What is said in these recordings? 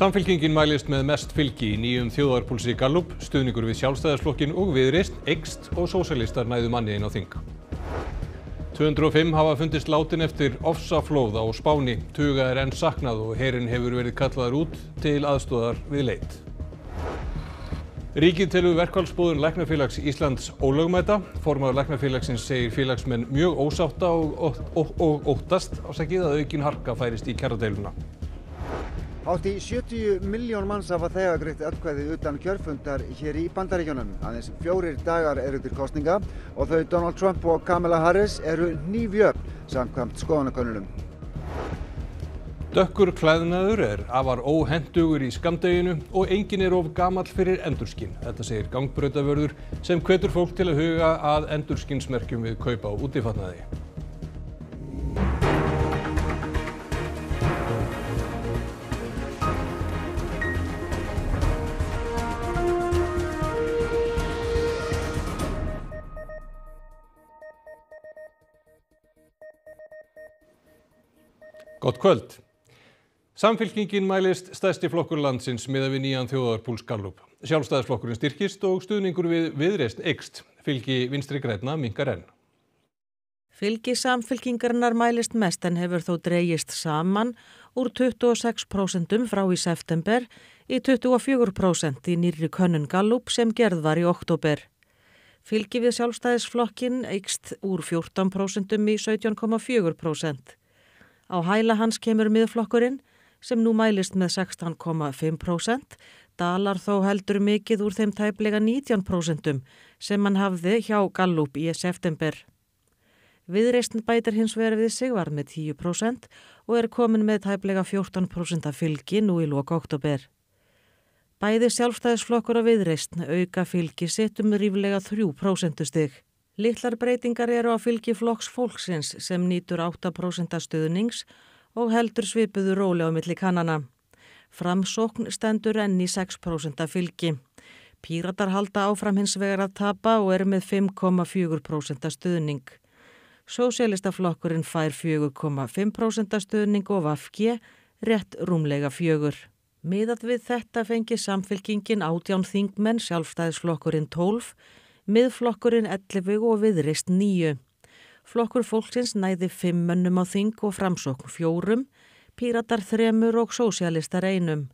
Samfylkingin mælist með mest fylgi í nýjum þjóðarpúlsi Gallup, stuðningur við Sjálfstæðisflokkinn og Viðreisn eykst og sósíalistar náðu manni inn á þing. 205 hafa fundist látin eftir ofsaflóða á Spáni. Tuga enn saknað og herinn hefur verið kallaður út til aðstoðar við leit. Ríkið telur verkfallsboðun Læknafélags Íslands ólögmæta. Formaður Læknafélagsins segir félagsmenn mjög ósátta og óttast að aukin harka færist í kjaradeiluna. Hátt í 70 milljón manns hafa þegar greitt atkvæði utan kjörfundar hér í Bandaríkjunum. Aðeins 4 dagar eru til kosninga og þau Donald Trump og Kamala Harris eru hnífjöfn samkvæmt skoðanakönnunum. Dökkur klæðnaður afar óhentugur í skammdeginu og enginn of gamall fyrir endurskinn. Þetta segir gangbrautavörður sem hvetur fólk til að huga að endurskinsmerkjum við kaupa á útifatnaði. Gott kvöld. Samfylkingin mælist stærsti flokkur landsins miðað við nýjan þjóðarpúls Gallup. Sjálfstæðisflokkurinn styrkist og stuðningur við Viðreisn eykst. Fylgi Vinstri grænna minnkar enn. Fylgi Samfylkingarinnar mælist mest en hefur þó dregist saman úr 26% frá í september í 24% í nýrri könnun Gallup sem gerð var í október. Fylgi við Sjálfstæðisflokkinn eykst úr 14% í 17,4%. Á hæla hans kemur miðflokkurinn sem nú mælist með 16,5%, dalar þó heldur mikið úr þeim tæplega 19% sem hann hafði hjá Gallup í september. Viðreisn bætir hins vegar við sig var með 10% og komin með tæplega 14% af fylgi nú í lok október. Bæði Sjálfstæðisflokkur og Viðreisn auka fylgi sitt ríflega 3% stig. Litlar breytingar eru á fylgi flokks fólksins sem nýtur 8% stuðnings og heldur svipuðu róli á milli kannana. Framsókn stendur enn í 6% fylgi. Píratar halda áfram hins vegar að tapa og með 5,4% stuðning. Sósíalistaflokkurinn fær 4,5% stuðning og VG rétt rúmlega 4%. Miðað við þetta fengi Samfylkingin 18 þingmenn, Sjálfstæðisflokkurinn 12%, miðflokkurinn 11 og Viðreisn 9. Flokkur fólksins næði 5 mönnum á þing og Framsókn 4, píratar 3 og sósíalistar 1.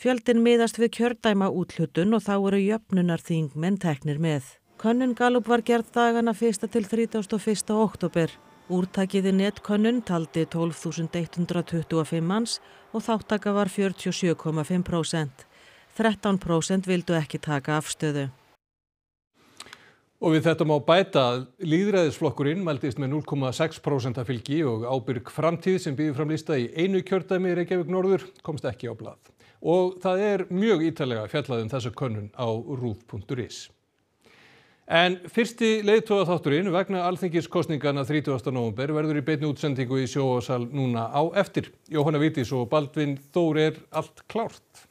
Fjöldinn miðast við kjördæma úthlutun og þá eru jöfnunar þingmenn teknir með. Könnun Gallup var gerð dagana 1. til 31. október. Úrtakið í netkönnun taldi 12.125 manns og þáttaka var 47,5%. 13% vildu ekki taka afstöðu. Og við þetta má bæta að lýðræðisflokkurinn mældist með 0,6% fylgi og Ábyrg framtíð sem býður fram lista í einu kjördæmi Reykjavík norður komst ekki á blað. Og það mjög ítarlega fjallað þessa könnun á ruv.is. En fyrsti leiðtogaþátturinn vegna alþingiskosninganna 30. nóvember verður í beinni útsendingu í sjónvarpssal núna á eftir. Jóhanna Vigdís og Baldvin Þór allt klárt.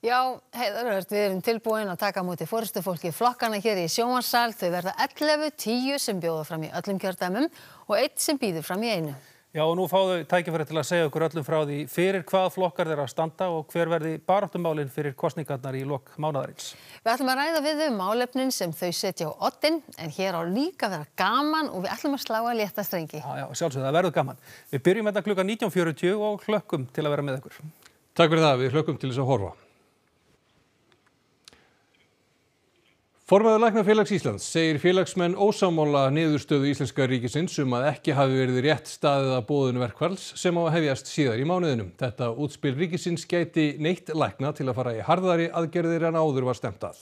Já, heiðarvert, við erum tilbúin að taka á móti forystufólki flokkana hér í sjónvarpssal. Þau verða 11, 10 sem bjóða fram í öllum kjördæmum og 1 sem býður fram í einu. Já, og nú fá þau tækifæri til að segja okkur öllum frá því fyrir hvað flokkar þeirra að standa og hver verði baráttumálin fyrir kosningarnar í lok mánaðarins. Við ætlum að ræða við þau málefnin sem þau setja á oddinn, en hér á líka að vera gaman og við ætlum að slá að létta strengi. Já, sjálfsögðu, það verður gaman. Við byrjum þetta klukkan 19:40 og hlökkum til að vera með ykkur. Takk fyrir það, við hlökkum til þess að horfa. Formaður Læknafélags Íslands segir félagsmenn ósammála niðurstöðu íslenska ríkisins að ekki hafi verið rétt staðið að boðun verkfalls sem á að hefjast síðar í mánuðinum. Þetta útspil ríkisins gæti neitt lækna til að fara í harðari aðgerðir en áður var stefnt að.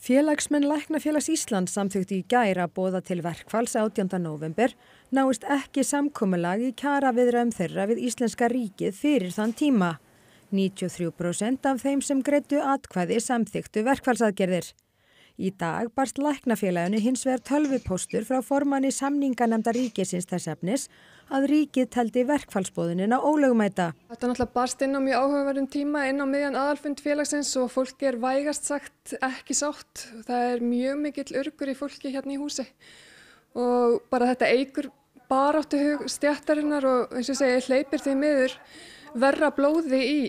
Félagsmenn Læknafélags Íslands samþykktu í gær að boða til verkfalls 18. nóvember náist ekki samkomulag í kjaraviðræðum þeirra við íslenska ríkið fyrir þann tíma. 93% af þeim sem greiddu atkvæði samþykktu verkfallsaðgerðir. Í dag barst Læknafélaginu hins vegar tölvupóstur frá formanni samninganefndar ríkisins þess efnis að ríkið teldi verkfallsboðunina ólögmæta. Þetta náttúrulega barst inn á mjög áhugaverðum tíma inn á miðjan aðalfund félagsins og fólk vægast sagt ekki sátt. Það mjög mikill urgur í fólki hérna í húsi og bara þetta eykur baráttuhug stéttarinnar og eins og segja hleypir því miður verra blóði í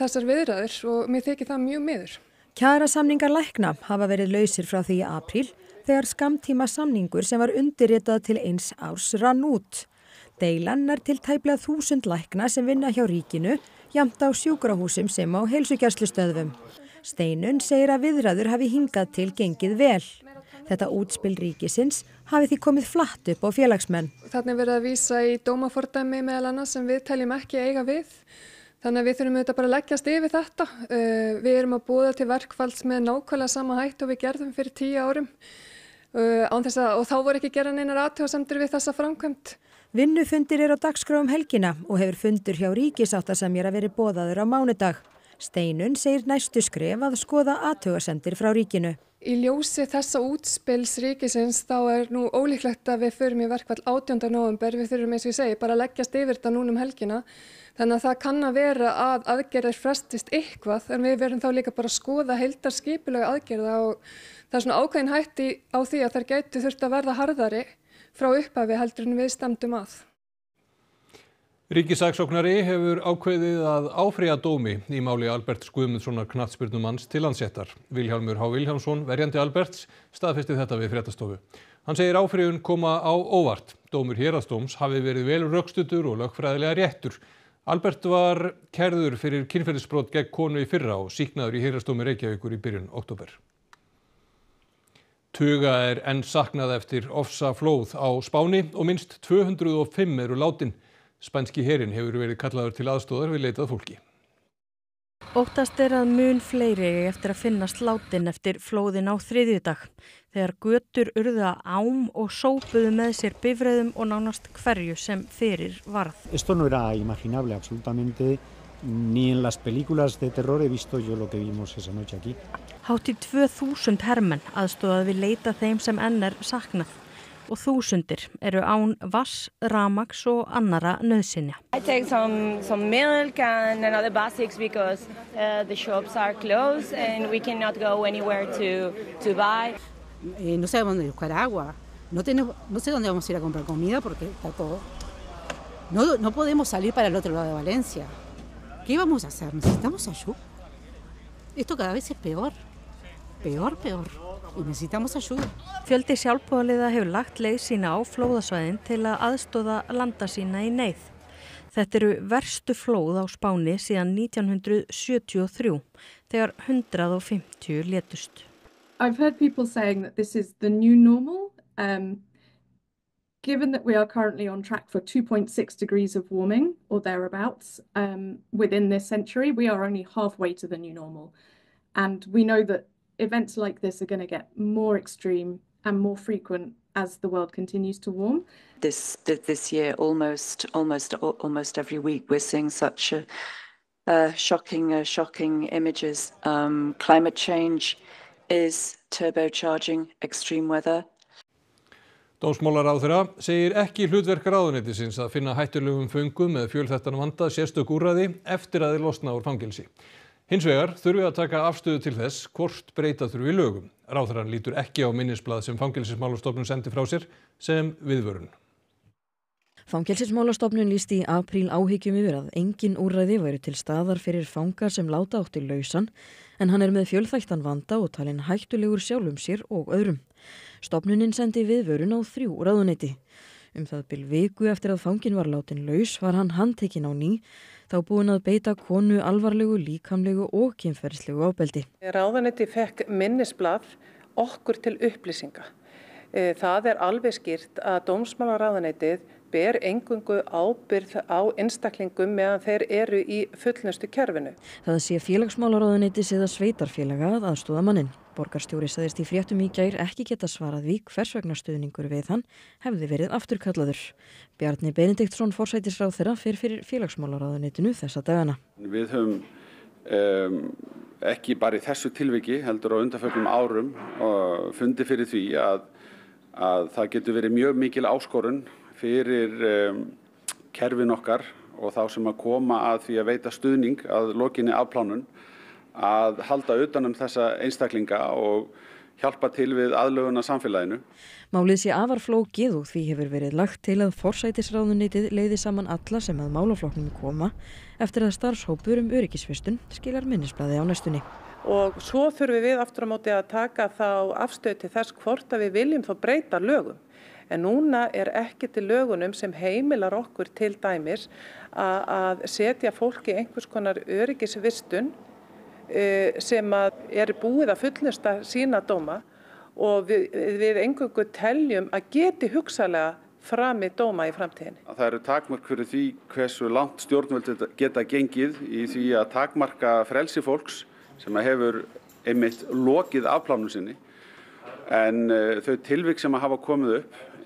þessar viðræður og mér þykir það mjög miður. Kjarasamningar lækna hafa verið lausir frá því í apríl þegar skammtíma samningur sem var undirritað til 1 árs rann út. Deilan nær til tæplega 1000 lækna sem vinna hjá ríkinu, jafnt á sjúkrahúsum sem á heilsugæslustöðvum. Steinun segir að viðræður hafi hingað til gengið vel. Þetta útspil ríkisins hafi því komið flatt upp á félagsmenn. Þarna er verið að vísa í dómafordæmi meðal annars sem við teljum ekki eiga við. Þannig að við þurfum auðvitað bara að leggjast yfir þetta. Við erum að boða til verkfalls með nákvæmlega sama hætt og við gerðum fyrir 10 árum. Og þá voru ekki gerðan einar athugasemdir við þessa framkvæmt. Vinnufundir eru á dagskrá um helgina og hefur fundur hjá ríkissáttasemjara að verið boðaður á mánudag. Steinun segir næstu skref að skoða athugasemdir frá ríkinu. Í ljósi þessa útspils ríkisins þá er nú ólíklegt að við förum í verkfall 18. nóvember. Við þurfum eins og ég segi bara að leggjast yfir þetta núna helgina. Þannig að það kann að vera að aðgerðir frestist eitthvað en við verðum þá líka bara að skoða heildarskipulega aðgerða og það er svona ákveðin hætti á því að þær gætu þurft að verða harðari frá upphafi heldur en við stemdum að. Ríkissaksóknari hefur ákveðið að áfrýja dómi í máli Albert Guðmundssonar knattspyrnumanns til Lancaster. Vilhjálmur H. Vilhjálmsson, verjandi Alberts, staðfesti þetta við fréttastofu. Hann segir áfrýjun koma á óvart. Dómur héraðsdóms hafi verið vel rökstuddur og lögfræðilega réttur. Albert var kærður fyrir kynferðisbrot gegn konu í fyrra og sýknaður í héraðsdómi Reykjavíkur í byrjun október. Tuga er enn saknað eftir ofsaflóð á Spáni og minnst 205 eru látin. Spænski herinn hefur verið kallaður til aðstoðar við leitað fólki. Óttast er að mun fleiri eftir að finnast látin eftir flóðin á þriðjudag, þegar götur urðu að ám og sópuðu með sér bifreiðum og nánast hverju sem fyrir varð. Esto no era imaginable absolutamente ni en las películas de terror he visto yo lo que vimos esa noche aquí. Hátt í 2000 hermenn aðstoðað við leita þeim sem enn er saknað. Og þúsundir eru án vass, rafmagns og annara nauðsynja. I take some milk and another basics because the shops are closed and we cannot go anywhere to buy. No sé dónde buscar agua. No sé dónde vamos a ir a comprar comida porque está todo. No podemos salir para el otro lado de Valencia. ¿Qué vamos a hacer? Necesitamos ayuda. Esto cada vez es peor. Peor, peor. Fjöldi sjálfboðaliða hefur lagt leið sína á flóðasvæðin til að aðstoða landa sína í neyð. Þetta eru verstu flóð á Spáni síðan 1973, þegar 150 létust. I've heard people saying that this is the new normal. Given that we are currently on track for 2.6 degrees of warming or thereabouts within this century, we are only halfway to the new normal. And we know that events like this are going to get more extreme and more frequent as the world continues to warm. This year, almost every week, we're seeing such shocking images. Climate change is turbocharging extreme weather. Dómsmálaráðherra segir ekki hlutverk ráðuneytisins að finna hættulegum föngum með fjölþættan vanda sérstök úrræði eftir að þeir losna úr fangelsi. Hins vegar þurfi að taka afstöðu til þess hvort breyta þurfi lögum. Ráðherrann lítur ekki á minnisblað sem Fangelsismálastofnun sendi frá sér sem viðvörun. Fangelsismálastofnun lýsti í apríl áhyggjum yfir að engin úrræði væru til staðar fyrir fangar sem láta átti lausan, en hann er með fjölþættan vanda og talinn hættulegur sjálfum sér og öðrum. Stofnunin sendi viðvörun á 3 ráðuneyti. Það bil viku eftir að fanginn var látin laus var hann handtekinn á ný, þá búinn að beita konu alvarlegu, líkamlegu og kynferðislegu ofbeldi. Ráðuneyti fekk minnisblað okkur til upplýsinga. Það er alveg skýrt að dómsmálaráðuneytið ber eingöngu ábyrgð á einstaklingum meðan þeir eru í fullnustu kerfinu. Það sé félagsmálaráðuneytis eða sveitarfélaga að aðstoða manninn. Borgarstjóri sagðist í fréttum í gær ekki geta svarað því hvers vegna stuðningur við hann hefði verið afturkallaður. Bjarni Benediktsson forsætisráðherra fer fyrir félagsmálaráðuneytinu þessa dagana. Við höfum ekki bara í þessu tilviki heldur á undanförnum árum og fundi fyrir því að það getur verið mjög mikil áskorun fyrir kerfin okkar og þá sem að koma að því að veita stuðning að lokinni afplánun að halda utanum þessa einstaklinga og hjálpa til við aðlögun að samfélaginu. Málið sé afar flókið og því hefur verið lagt til að forsætisráðuneytið leiði saman alla sem að málaflokknum koma eftir að starfshópur öryggisvistun skilar minnisblaði á næstunni. Og svo þurfum við aftur á móti að taka þá afstöðu til þess hvort að við viljum þá breyta lögum. En núna ekki til lögunum sem heimilar okkur til dæmis að setja fólki einhvers konar öryggisvistun sem að búið að fullnusta sína dóma og við eingöngu teljum að geti hugsalega fram í dóma í framtíðinni. Það eru takmörk fyrir því hversu langt stjórnvöld geta gengið í því að takmarka frelsi fólks sem hefur einmitt lokið afplánun sinni. En þau tilvik sem að hafa komið upp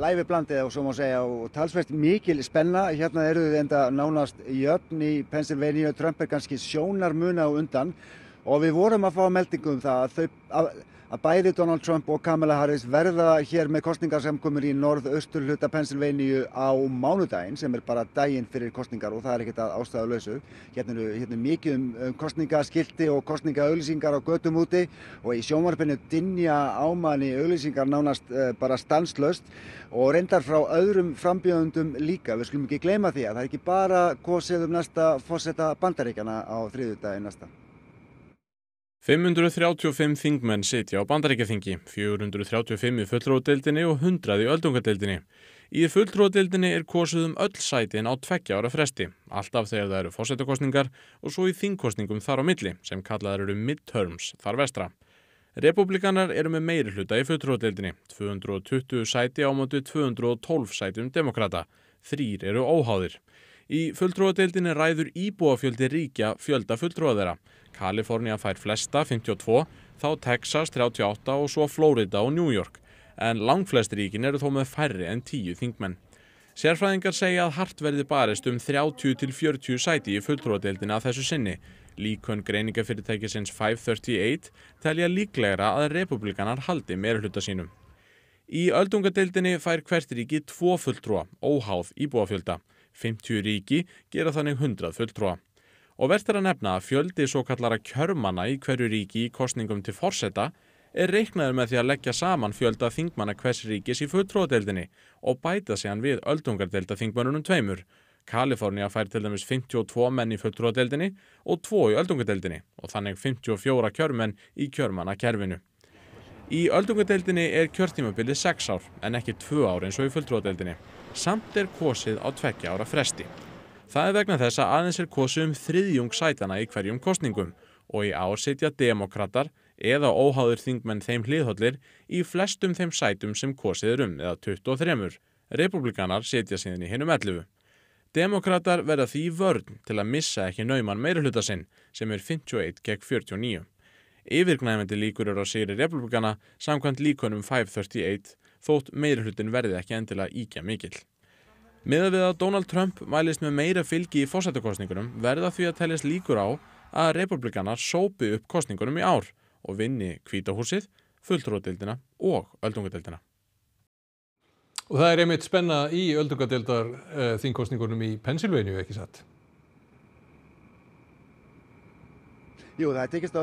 Læfi blandið og svo má segja og talsvert mikil spenna. Hérna eru þið enda nánast jöfn í Pennsylvania. Trump kannski sjónarmuna á undan og við vorum að fá meldingu það að bæði Donald Trump og Kamala Harris verða hér með kosningar sem komur í norðausturhluta Pennsylvania á mánudaginn sem bara daginn fyrir kosningar og það ekkert að ástæðulausu. Hérna mikið kosningaskilti og kosningaauglýsingar á götum úti og í sjónvarpinu dynja á manni auglýsingar nánast bara stanslaust og reyndar frá öðrum frambjóðendum líka. Við skulum ekki gleyma því að það ekki bara kosið næsta forseta Bandaríkjanna á þriðjudaginn næsta. 535 þingmenn sitja á Bandaríkjaþingi, 435 í fulltrúadeildinni og 100 í öldungadeildinni. Í fulltrúadeildinni kosið öll sætin á 2 ára fresti, alltaf þegar það eru forsetakosningar og svo í þingkosningum þar á milli, sem kallaðar eru midterms þar vestra. Repúblikanar eru með meirihluta í fulltrúadeildinni, 220 sæti á móti 212 sætum demokrata, 3 eru óháðir. Í fulltrúadeildinni ræður íbúafjöldi ríkja fjölda fulltrúa þeirra. Kalifornía fær flesta, 52, þá Texas, 38 og svo Florida og New York. En langflest ríkin eru þó með færri en 10 þingmenn. Sérfræðingar segja að hart verði barist 30–40 sæti í fulltrúadeildinni að þessu sinni. Líkön greiningafyrirtækisins 538 telja líklegra að repúblikanar haldi meirihluta sínum. Í öldungadeildinni fær hvert ríki 2 fulltrúa, óháð íbúafjölda. 50 ríki gera þannig 100 fulltrúa. Og vert að nefna að fjöldi svokallara kjörmanna í hverju ríki í kosningum til forseta reiknaður með því að leggja saman fjölda þingmanna hvers ríkis í fulltrúadeildinni og bæta síðan við öldungardeilda þingmönnunum 2. Kalifornía fær til dæmis 52 menn í fulltrúadeildinni og 2 í öldungardeildinni og þannig 54 kjörmenn í kjörmannakerfinu. Í öldungardeildinni kjörtímabilið 6 ár en ekki 2 ár eins og í fulltrúadeildinni. Samt kosið á 2 ára fresti. Það vegna þess að aðeins kosið þriðjung sætana í hverjum kosningum og í ár sitja demókratar eða óháður þingmenn þeim hliðhollir í flestum þeim sætum sem kosið eða 23. Repúblikanar sitja síðan í hinum 11. Demókratar verða því vörn til að missa ekki nauman meirihluta sinn sem 51-49. Yfirgnæfandi líkur á sigri repúblikana samkvæmt líkönum 538 þótt meirihlutin verði ekki endilega ýkja mikill. Miðað við að Donald Trump mælist með meira fylgi í forsetakosningunum verða því að teljast líkur á að repúblikanar sópi upp kosningunum í ár og vinni Hvítahúsið, fulltrúadeildina og öldungadeildina. Og það einmitt spenna í öldungadeildar þingkosningunum í Pennsylvania, ekki satt? Jú, það tekist á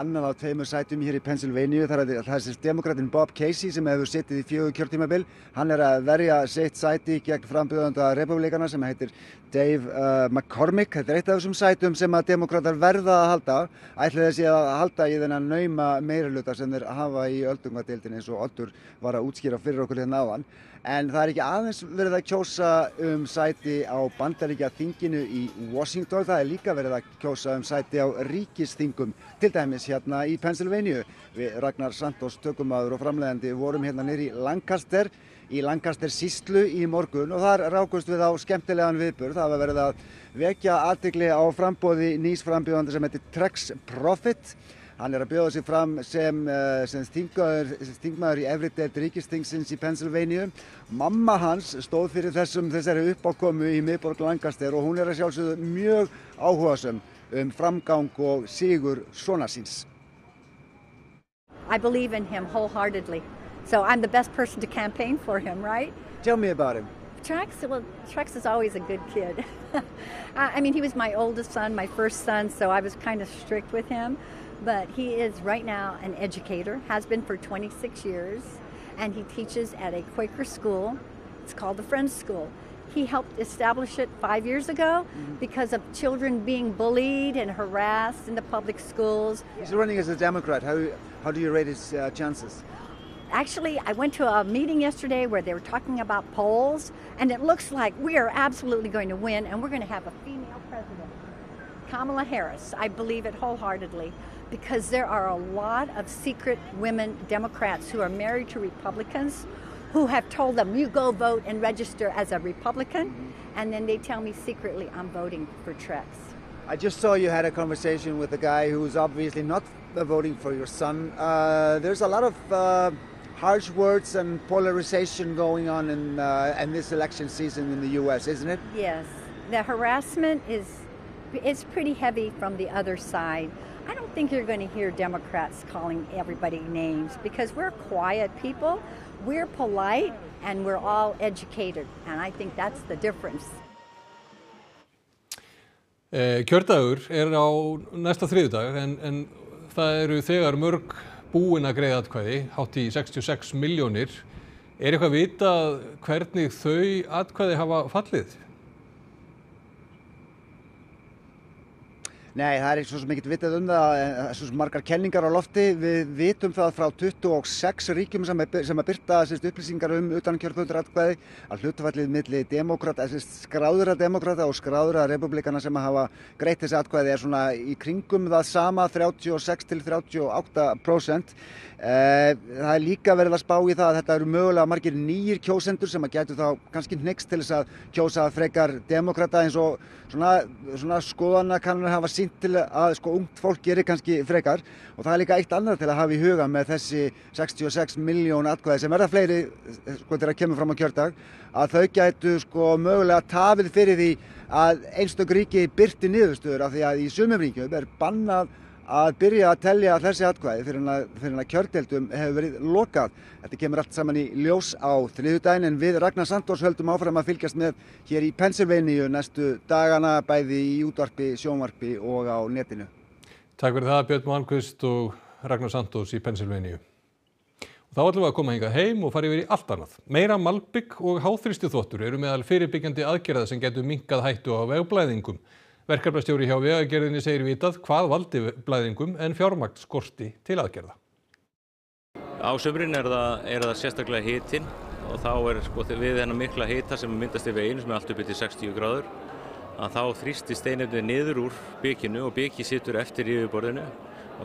annan á 2 sætum hér í Pennsylvania. Það demókratinn Bob Casey sem hefur setið í 4 kjörtímabil. Hann að verja sitt sæti gegn frambjóðanda repúblikana sem heitir Dave McCormick. Þetta eitt af þessum sætum sem að demókratar verða að halda. Ætli þessi að halda í þennan nauma meirihluta sem þeir hafa í öldungadeildinni eins og Oddur var að útskýra fyrir okkur hérna áðan. En það ekki aðeins verið að kjósa sæti á Bandaríkjaþinginu í Washington. Það líka verið að kjósa sæti á ríki þingum, til dæmis hérna í Pennsylvania. Við Ragnar Sandór tökumaður og framleiðandi vorum hérna niðri í Lancaster sýslu í morgun og þar rákumst við á skemmtilegan viðburð. Það var verið að vekja athygli á framboði nýs frambjóðanda sem heitir Trex Profit Hann að bjóða sig fram sem þingmaður í efri deild ríkisþingsins í Pennsylvania. Mamma hans stóð fyrir þessari uppákomu í miðborg Lancaster og hún að sjálfsögðu mjög áhugasöm framgang og sigur sonar síns. I believe in him wholeheartedly. So I'm the best person to campaign for him, right? Tell me about him. Trax, well, Trax is always a good kid. I mean, he was my oldest son, my first son, so I was kind of strict with him. But he is right now an educator, has been for 26 years, and he teaches at a Quaker school. It's called the Friends School. He helped establish it 5 years ago because of children being bullied and harassed in the public schools. He's running as a Democrat. How do you rate his chances? Actually, I went to a meeting yesterday where they were talking about polls, and it looks like we are absolutely going to win, and we're going to have a female president. Kamala Harris, I believe it wholeheartedly, because there are a lot of secret women Democrats who are married to Republicans who have told them, you go vote and register as a Republican, and then they tell me secretly I'm voting for Trex. I just saw you had a conversation with a guy who's obviously not voting for your son. There's a lot of harsh words and polarization going on in this election season in the U.S., isn't it? Yes. The harassment is pretty heavy from the other side. I don't think you're going to hear Democrats calling everybody names because we're quiet people, we're polite, and we're all educated. And I think that's the difference. Kjördagur á næsta þriðjudag en það eru þegar mörg búin að greiða atkvæði, hátt í 66 milljónir. Eitthvað vitað hvernig þau atkvæði hafa fallið? Nei, það ekki svo sem ekkert vitað það, svo sem margar kenningar á lofti. Við vitum það frá 26 ríkjum sem að birta upplýsingar utankjörfundaratkvæði að hlutfallið milli skráðra demókrata og skráðra repúblikana sem að hafa greitt þessi atkvæði svona í kringum það sama 36–38%. Það líka verið að spá í það að þetta eru mögulega margir nýjir kjósendur sem að gætu þá kannski hneigst til þess að kjósa frekar demókrata eins og svona skoðanakannanir hafa sýnt til að ungt fólk gerir kannski frekar og það líka eitt annað til að hafa í huga með þessi 66 milljón atkvæði sem verða fleiri þegar kemur fram á kjördag að þau gætu mögulega tafið fyrir því að einstök ríki birti niðurstöður af því að í sumum ríkjum bannað að byrja að telja þessi atkvæði fyrir að kjördeildum hefur verið lokað. Þetta kemur allt saman í ljós á þriðjudaginn en við Ragnar Sandórs höldum áfram að fylgjast með hér í Pennsylvania næstu dagana bæði í útvarpi, sjónvarpi og á netinu. Takk fyrir það Björn Malmquist og Ragnar Sandórs í Pennsylvania. Þá ætlum við að koma hingað heim og fara yfir í allt annað. Meira malbik og háþrýstiþvottur eru meðal fyrirbyggjandi aðgerða sem getur minnkað hættu á vegblæðingum. Verkefnastjóri hjá Vegagerðinni segir vitað hvað valdi blæðingum en fjármagn skorti til aðgerða. Á sumrin er það sérstaklega hitinn og þá við þennan mikla hita sem myndast í veginum sem allt upp til 60 gráður að þá þrýstist steinefnið niður úr bikinu og bikið situr eftir í yfirborðinu og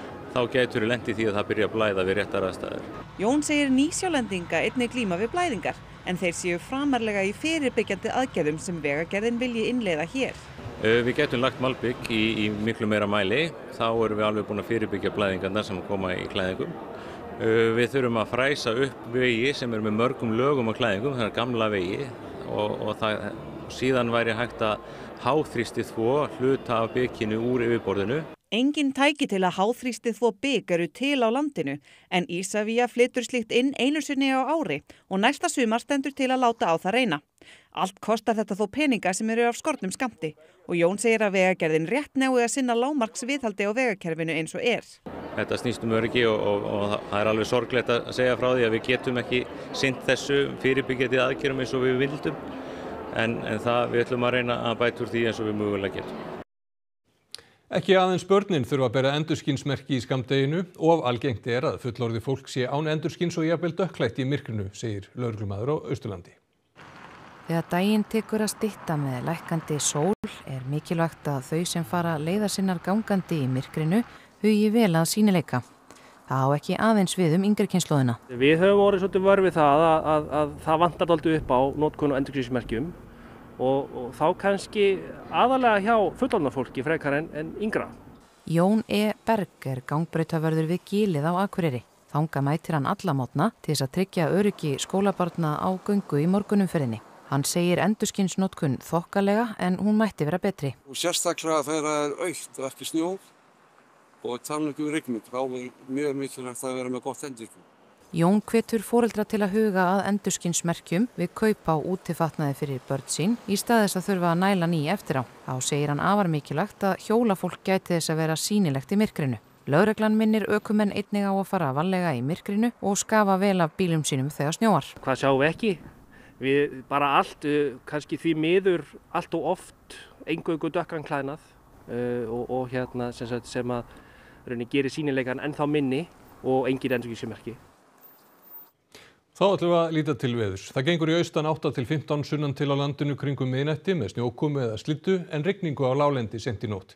Þá gætur lent í því að það byrja að blæða við réttar aðstæður. Jón segir nýsjálendinga einnig glíma við blæðingar, en þeir séu framarlega í fyrirbyggjandi aðgerðum sem Vegagerðin vilji innleiða hér. Við gætum lagt malbik í miklu meira mæli, þá erum við alveg búin að fyrirbyggja blæðingarna sem koma í klæðingum. Við þurfum að fræsa upp vegi sem með mörgum lögum á klæðingum, þannig gamla vegi, og síðan væri hægt að háþrýstiþvo hluta af bikinu úr yfirborðinu. Engin tæki til að háþrýstiþvo bik eru til á landinu, en Isavia flytur slíkt inn einu sinni á ári og næsta sumar stendur til að láta á það reyna. Allt kostar þetta þó peninga sem eru af skornum skammti og Jón segir að Vegagerðin rétt nái að sinna lágmarks viðhaldi á vegakerfinu eins og er. Þetta snýst öryggi og það alveg sorglegt að segja frá því að við getum ekki sinnt þessu fyrirbyggjandi aðgerðum eins og við vildum, en við ætlum að reyna að bæta úr því eins og við mögulega getum. Ekki aðeins börnin þurfa að bera endurskinsmerki í skammdeginu og algengt að fullorði fólk sé án endurskins og jafnvel dökklætt í myrkrinu, segir lögreglumaður á Austurlandi. Þegar daginn tekur að stytta með lækkandi sól er mikilvægt að þau sem fara leiðar sinnar gangandi í myrkrinu hugi vel að sýnileika. Það á ekki aðeins við yngri kynslóðina. Við höfum orðið svolítið vör við það að það vantar dálítið upp á notkun á endurskinsmerkjum. Og þá kannski aðalega hjá fullorðna fólki frekar en yngra. Jón E. Berg gangbrautavörður við gílið á Akureyri. Þanga mætir hann alla morgna til þess að tryggja öryggi skólabarna á göngu í morgunumferðinni. Hann segir endurskinsnotkun þokkalega en hún mætti vera betri. Og sérstaklega þegar það er aukt og ekki snjór og talningu rigning, þá er mjög mikilvægt að vera með gott endurskinn. Jón hvetur foreldra til að huga að endurskinsmerkjum við kaup á útifatnaði fyrir börn sín í stað þess að þurfa að næla ný eftir á. Þá segir hann afar mikilvægt að hjólafólk gæti þess að vera sýnilegt í myrkrinu. Lögreglan minnir ökumenn einnig á að fara varlega í myrkrinu og skafa vel af bílum sínum þegar snjóar. Hvað sjáum við ekki? Við bara allt, kannski því miður allt og oft, eingöngu dökkan klæðnað og hérna sem að raunin gerir sýnilegan ennþá minni og engin endurskinsmerki. Þá ætlum við að líta til veðurs. Það gengur í austan 8-15 sunnan til á landinu kringum miðnætti með snjókomu eða slyddu en rigningu á láglendi seint í nótt.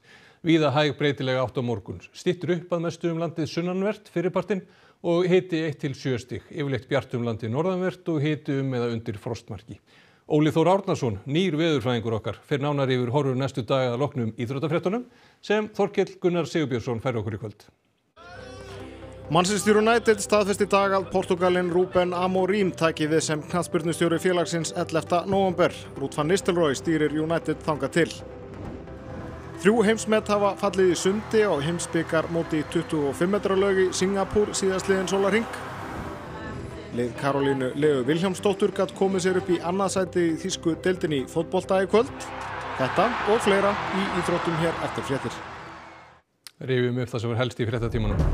Víða hæg breytilega átt á morgun. Styttir upp að mestu landið sunnanvert fyrripartinn og hiti 1-7 stig. Yfirleitt bjart landið norðanvert og hiti eða undir frostmarki. Óli Þór Árnason, nýr veðurfræðingur okkar, fer nánar yfir horfur næstu daga að loknum íþróttafréttunum sem Þorkell Gunnar Sigurbjörsson fær okkur í kvöld. Manchester United staðfest í dag að Portugalinn Rúben Amorim tæki við sem knattspyrnustjóri félagsins 11. nóvember. Ruth van Nistelrooy stýrir United þanga til. 3 heimsmet hafa fallið í sundi á heimsbikarmóti í 25 metra laug í Singapúr síðastliðinn sólarhring. Lið Karolínu Leu Vilhjálmsdóttur gat komið sér upp í annað sæti í þýsku deildinni í fótbolta í kvöld. Þetta og fleira í íþróttum hér eftir fréttir. Rifjum upp það sem helst í fréttatímanum.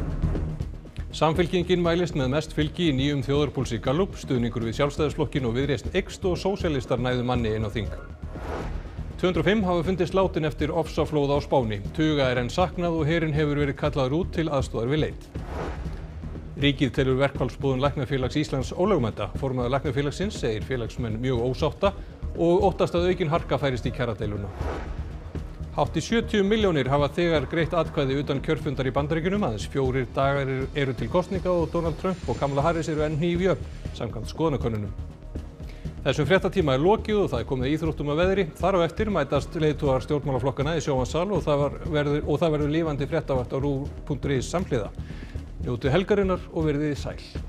Samfylkingin mælist með mest fylgi í nýjum þjóðarpúlsi Gallup, stuðningur við Sjálfstæðisflokkin og Viðreisn eykst og sósíalistar næðu manni inn á þing. 205 hafa fundist látin eftir ofsaflóð á Spáni. Tuga enn saknað og herinn hefur verið kallaður út til aðstoðar við leit. Ríkið telur verkfallsboðun Læknafélags Íslands ólögmæta. Formaður Læknafélagsins segir félagsmenn mjög ósátta og óttast að aukin harka færist í kjaradeiluna. Hátt í 70 milljónir hafa þegar greitt atkvæði utan kjörfundar í Bandaríkinum, aðeins 4 dagar eru til kosninga og Donald Trump og Kamala Harris eru enn hníf jöfn, samkvæmt skoðanakönnunum. Þessum fréttatíma lokið og það komið íþróttum að veðri. Þar á eftir mætast leiðtogar stjórnmálaflokkana í sjónvarpssal og það verður lifandi fréttavakt á rúv.is samhliða. Njótið helgarinnar og verðið sæl.